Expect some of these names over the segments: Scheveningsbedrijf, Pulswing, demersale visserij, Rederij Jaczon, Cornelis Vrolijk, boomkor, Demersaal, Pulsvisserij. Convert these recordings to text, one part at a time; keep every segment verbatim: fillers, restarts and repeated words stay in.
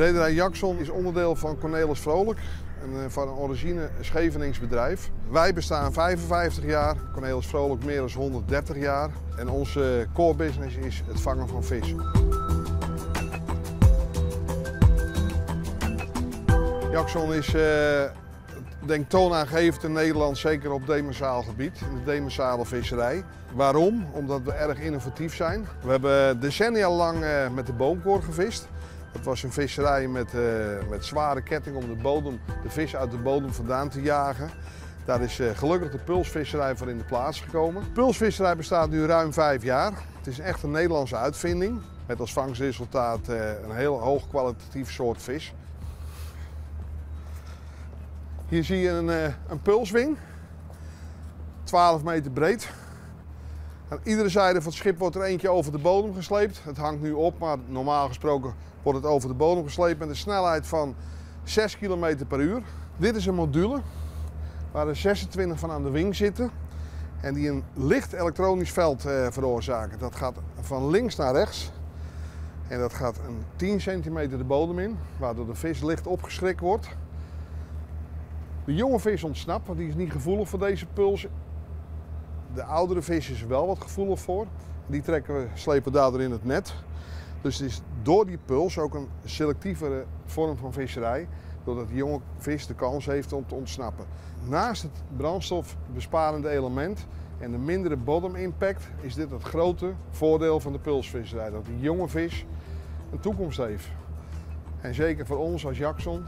Rederij Jaczon is onderdeel van Cornelis Vrolijk, van een origine Scheveningsbedrijf. Wij bestaan vijfenvijftig jaar, Cornelis Vrolijk meer dan honderddertig jaar. En onze core business is het vangen van vis. Jaczon is uh, denk toonaangevend in Nederland, zeker op demersaal gebied, in de demersale visserij. Waarom? Omdat we erg innovatief zijn. We hebben decennia lang uh, met de boomkor gevist. Dat was een visserij met, uh, met zware ketting om de, bodem, de vis uit de bodem vandaan te jagen. Daar is uh, gelukkig de pulsvisserij voor in de plaats gekomen. De pulsvisserij bestaat nu ruim vijf jaar. Het is echt een Nederlandse uitvinding met als vangstresultaat uh, een heel hoog kwalitatief soort vis. Hier zie je een, een pulswing, twaalf meter breed. Aan iedere zijde van het schip wordt er eentje over de bodem gesleept. Het hangt nu op, maar normaal gesproken wordt het over de bodem gesleept met een snelheid van zes kilometer per uur. Dit is een module waar er zesentwintig van aan de wing zitten en die een licht elektronisch veld eh, veroorzaken. Dat gaat van links naar rechts en dat gaat een tien centimeter de bodem in, waardoor de vis licht opgeschrikt wordt. De jonge vis ontsnapt, want die is niet gevoelig voor deze puls. De oudere vis is er wel wat gevoelig voor. Die trekken we, slepen daardoor in het net. Dus het is door die puls ook een selectievere vorm van visserij, doordat de jonge vis de kans heeft om te ontsnappen. Naast het brandstofbesparende element en de mindere bottom impact is dit het grote voordeel van de pulsvisserij. Dat die jonge vis een toekomst heeft. En zeker voor ons als Jaczon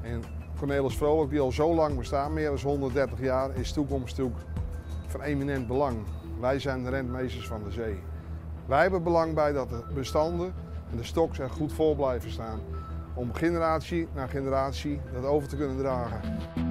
en Cornelis Vrolijk, die al zo lang bestaan, meer dan honderddertig jaar, is toekomst natuurlijk van eminent belang. Wij zijn de rentmeesters van de zee. Wij hebben belang bij dat de bestanden en de stoks er goed voor blijven staan, om generatie na generatie dat over te kunnen dragen.